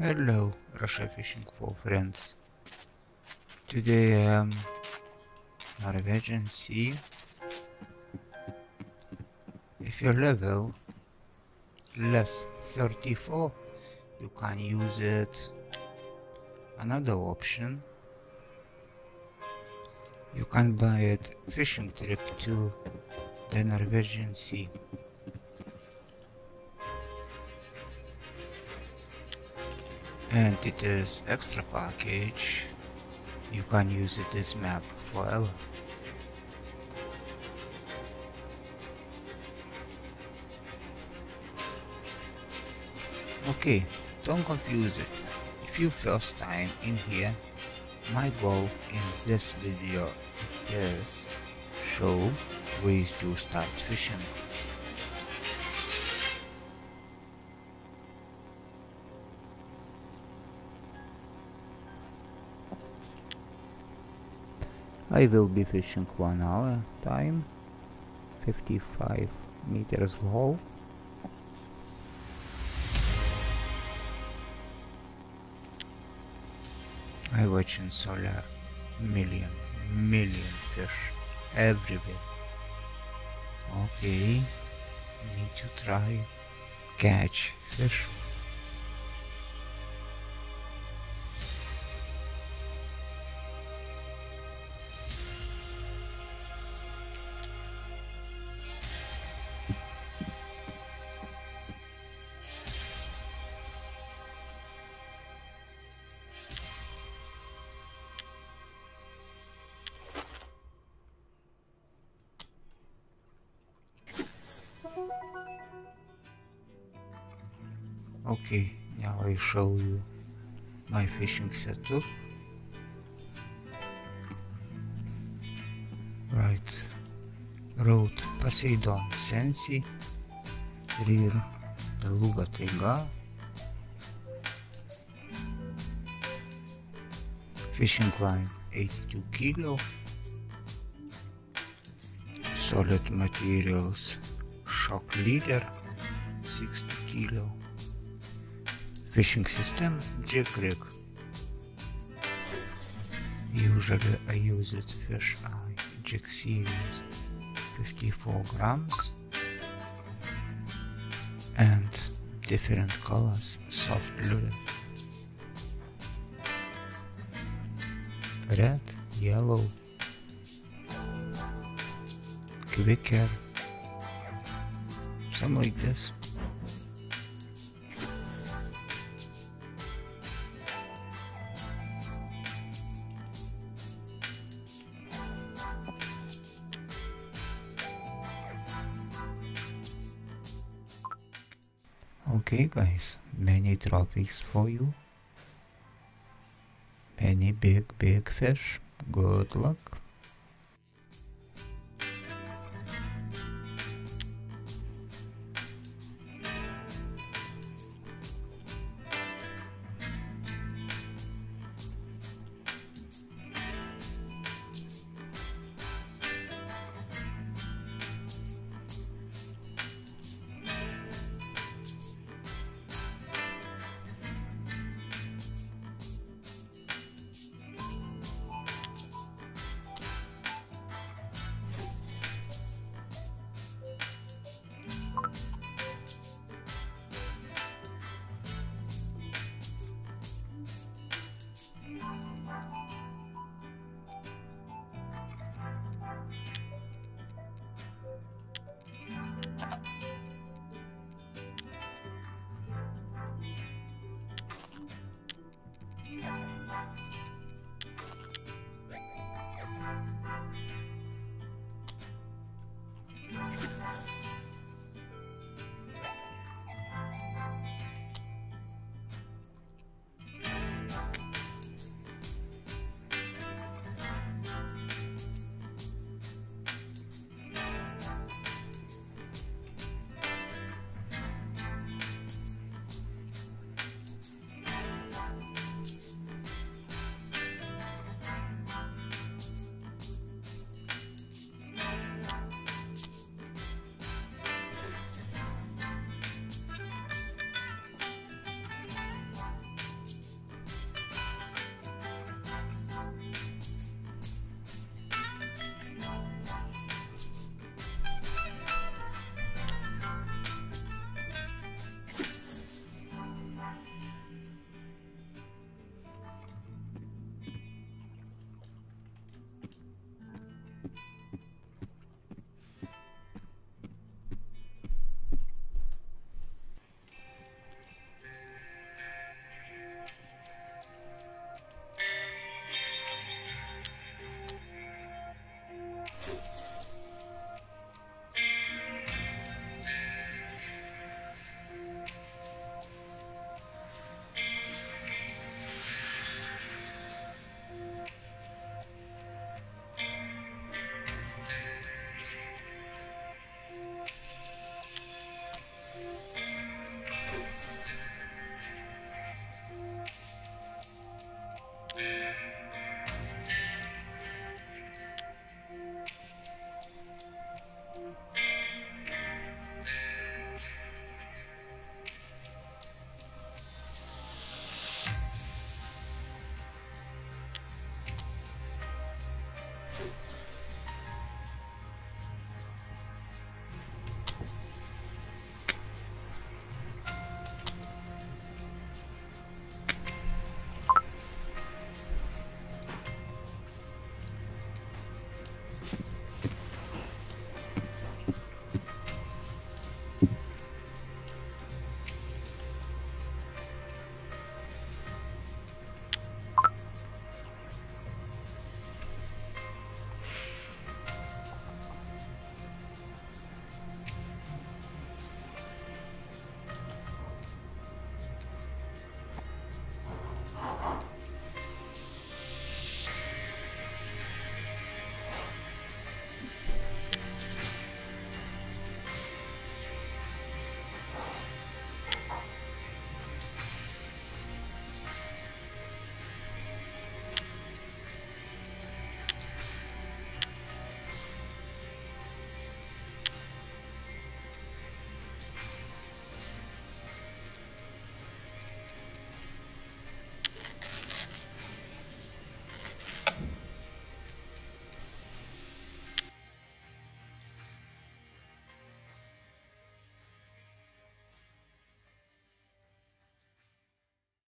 Hello, Russian Fishing4 friends. Today Norwegian Sea. If your level less 34, you can use it. Another option, you can buy it fishing trip to the Norwegian Sea. And it is extra package. You can use this map forever. Okay, don't confuse it. If you first time in here, my goal in this video is show ways to start fishing. I will be fishing 1 hour time, 55 meters haul. I watch in solar million fish everywhere. Okay, need to try catch fish. Okay, now I show you my fishing setup. Right, wrote Poseidon Sensi, rear the Luga Taiga, fishing line 82 kilo, solid materials shock leader 60 kilo. Fishing system Jig Rig. Usually I use it fish eye jig series 54 grams and different colors soft lure. Red, yellow, quicker, something like this. Okay guys, many trophies for you, many big fish, good luck.